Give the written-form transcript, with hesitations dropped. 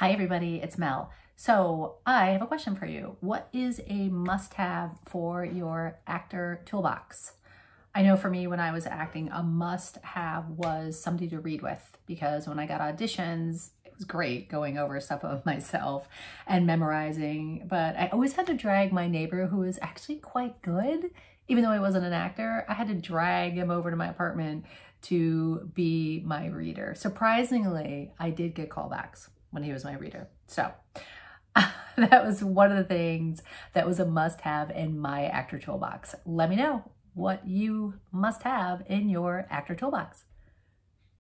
Hi everybody, it's Mel. So I have a question for you. What is a must-have for your actor toolbox? I know for me when I was acting, a must-have was somebody to read with, because when I got auditions, it was great going over stuff of myself and memorizing, but I always had to drag my neighbor, who was actually quite good, even though he wasn't an actor. I had to drag him over to my apartment to be my reader. Surprisingly, I did get callbacks when he was my reader. So that was one of the things that was a must-have in my actor toolbox. Let me know what you must have in your actor toolbox.